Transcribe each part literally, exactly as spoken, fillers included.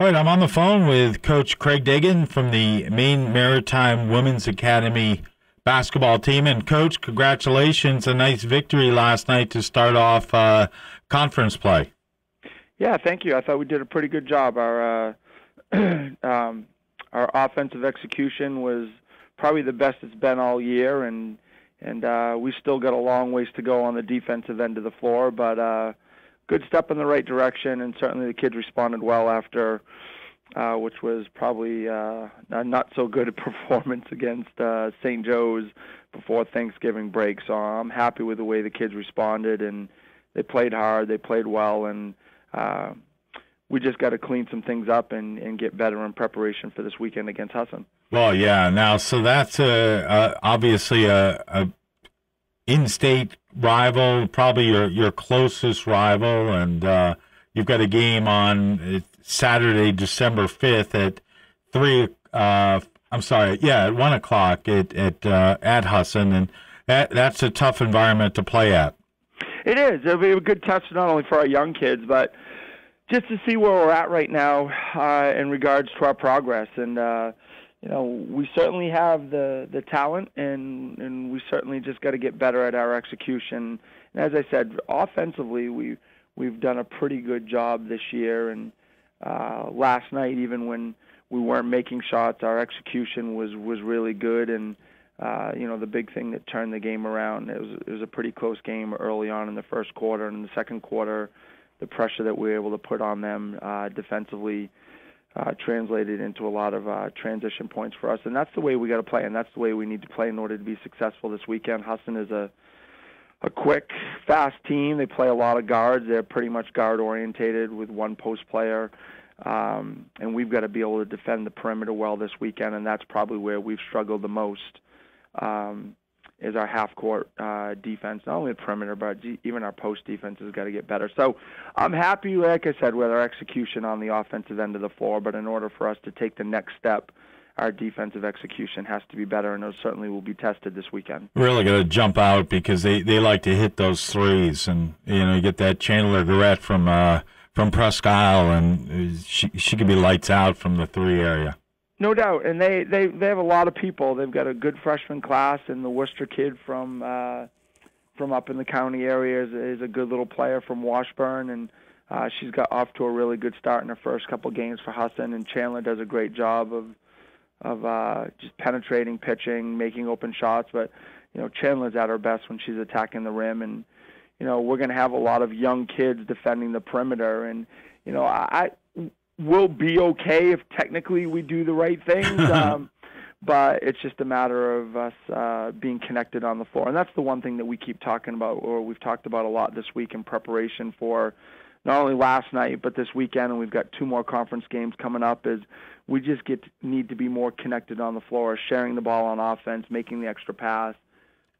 All right, I'm on the phone with Coach Craig Dagan from the Maine Maritime Women's Academy basketball team. And, Coach, congratulations, a nice victory last night to start off uh, conference play. Yeah, thank you. I thought we did a pretty good job. Our, uh, um, our offensive execution was probably the best it's been all year, and, and uh, we still got a long ways to go on the defensive end of the floor, but uh, – good step in the right direction, and certainly the kids responded well after, uh, which was probably uh, a not-so-good performance against uh, Saint Joe's before Thanksgiving break. So I'm happy with the way the kids responded, and they played hard, they played well, and uh, we just got to clean some things up and, and get better in preparation for this weekend against Husson. Well, yeah. Now, so that's a, a, obviously a, a in-state rival, probably your your closest rival, and uh, you've got a game on Saturday, December fifth at three. Uh, I'm sorry, yeah, at one o'clock at at uh, at Husson, and that that's a tough environment to play at. It is. It'll be a good test not only for our young kids, but just to see where we're at right now uh, in regards to our progress. And uh, you know, we certainly have the, the talent, and, and we certainly just got to get better at our execution. And as I said, offensively, we, we've done a pretty good job this year. And uh, last night, even when we weren't making shots, our execution was, was really good. And, uh, you know, the big thing that turned the game around, it was, it was a pretty close game early on in the first quarter. And in the second quarter, the pressure that we were able to put on them uh, defensively Uh, translated into a lot of uh, transition points for us, and that's the way we got to play, and that's the way we need to play in order to be successful this weekend. Husson is a a quick, fast team. They play a lot of guards. They're pretty much guard orientated with one post player, um, and we've got to be able to defend the perimeter well this weekend, and that's probably where we've struggled the most um, is our half court uh, defense. Not only the perimeter, but even our post defense has got to get better. So I'm happy, like I said, with our execution on the offensive end of the floor, but in order for us to take the next step, our defensive execution has to be better, and those certainly will be tested this weekend. Really got to jump out because they, they like to hit those threes, and you know, you get that Chandler Garet from uh, from Presque Isle, and she she could be lights out from the three area. No doubt, and they, they, they have a lot of people. They've got a good freshman class, and the Worcester kid from uh, from up in the county area is, is a good little player from Washburn, and uh, she's got off to a really good start in her first couple games for Husson, and Chandler does a great job of of uh, just penetrating, pitching, making open shots. But, you know, Chandler's at her best when she's attacking the rim, and, you know, we're going to have a lot of young kids defending the perimeter, and, you know, I... I we'll be okay if technically we do the right things, um, but it's just a matter of us uh, being connected on the floor. And that's the one thing that we keep talking about, or we've talked about a lot this week in preparation for not only last night but this weekend, and we've got two more conference games coming up, is we just get need to be more connected on the floor, sharing the ball on offense, making the extra pass,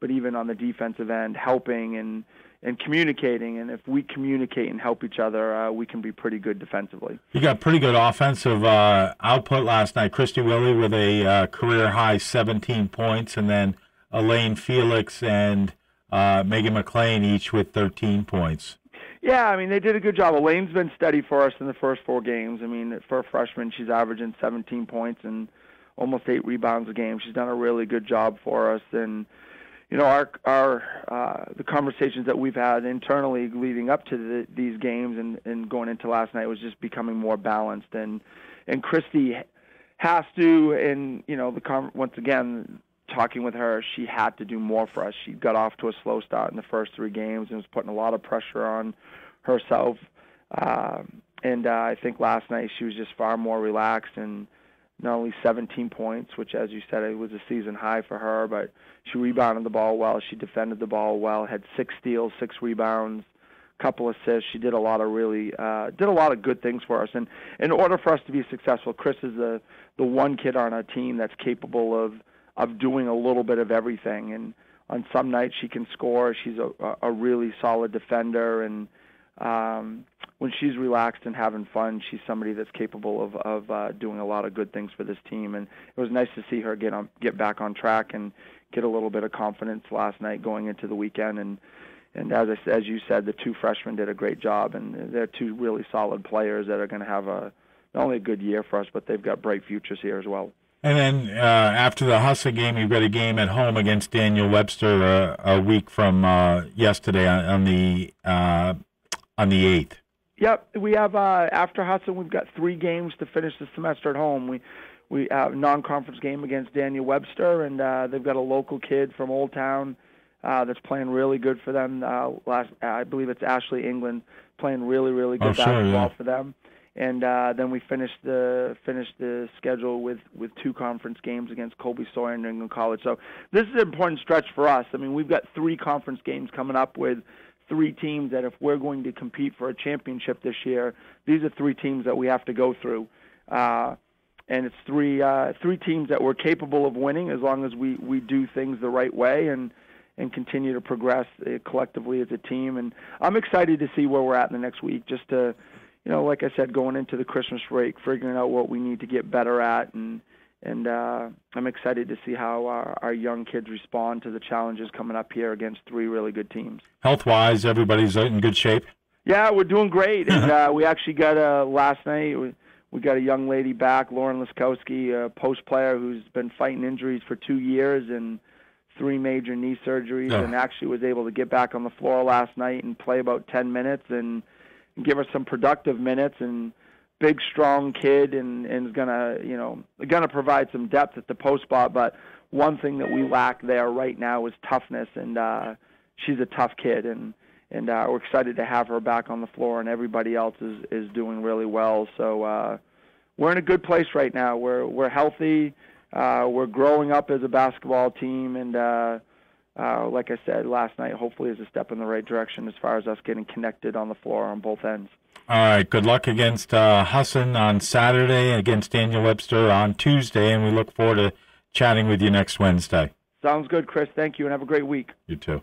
but even on the defensive end, helping and, and communicating. And if we communicate and help each other, uh, we can be pretty good defensively. You got pretty good offensive uh, output last night. Christy Willey with a uh, career-high seventeen points, and then Elaine Felix and uh, Megan McClain each with thirteen points. Yeah, I mean, they did a good job. Elaine's been steady for us in the first four games. I mean, for a freshman, she's averaging seventeen points and almost eight rebounds a game. She's done a really good job for us, and you know, our our uh, the conversations that we've had internally leading up to the, these games and, and going into last night was just becoming more balanced. And and Christy has to, and you know, the once again talking with her, she had to do more for us. She got off to a slow start in the first three games and was putting a lot of pressure on herself. Uh, and uh, I think last night she was just far more relaxed and. Not only seventeen points, which, as you said, it was a season high for her, but she rebounded the ball well. She defended the ball well. Had six steals, six rebounds, couple assists. She did a lot of really uh, did a lot of good things for us. And in order for us to be successful, Chris is the the one kid on our team that's capable of of doing a little bit of everything. And on some nights she can score. She's a a really solid defender, and um, when she's relaxed and having fun, she's somebody that's capable of, of uh, doing a lot of good things for this team. And it was nice to see her get on, get back on track and get a little bit of confidence last night going into the weekend. And, and as, I, as you said, the two freshmen did a great job, and they're two really solid players that are going to have a not only a good year for us, but they've got bright futures here as well. And then uh, after the Husson game, you've got a game at home against Daniel Webster uh, a week from uh, yesterday on, on the uh, on the eighth. Yep, we have uh, after Husson, we've got three games to finish the semester at home. We we have a non-conference game against Daniel Webster, and uh, they've got a local kid from Old Town uh, that's playing really good for them. Uh, last, I believe it's Ashley England playing really, really good oh, basketball sure, yeah. for them. And uh, then we finished the finished the schedule with, with two conference games against Colby Sawyer and New England College. So this is an important stretch for us. I mean, we've got three conference games coming up with three teams that if we're going to compete for a championship this year, these are three teams that we have to go through. Uh, and it's three uh, three teams that we're capable of winning as long as we, we do things the right way and and continue to progress collectively as a team. And I'm excited to see where we're at in the next week just to – you know, like I said, going into the Christmas break, figuring out what we need to get better at, and and uh, I'm excited to see how our, our young kids respond to the challenges coming up here against three really good teams. Health-wise, everybody's in good shape? Yeah, we're doing great. And uh, we actually got a, last night, we, we got a young lady back, Lauren Laskowski, a post player who's been fighting injuries for two years and three major knee surgeries, oh. and actually was able to get back on the floor last night and play about ten minutes, and give her some productive minutes, and big, strong kid, and, and is gonna, you know, gonna provide some depth at the post spot. But one thing that we lack there right now is toughness, and uh, she's a tough kid, and and uh, we're excited to have her back on the floor. And everybody else is, is doing really well, so uh, we're in a good place right now. We're we're healthy, uh, we're growing up as a basketball team, and. Uh, Uh, like I said last night, hopefully is a step in the right direction as far as us getting connected on the floor on both ends. All right, good luck against uh, Husson on Saturday, against Daniel Webster on Tuesday, and we look forward to chatting with you next Wednesday. Sounds good, Chris. Thank you, and have a great week. You too.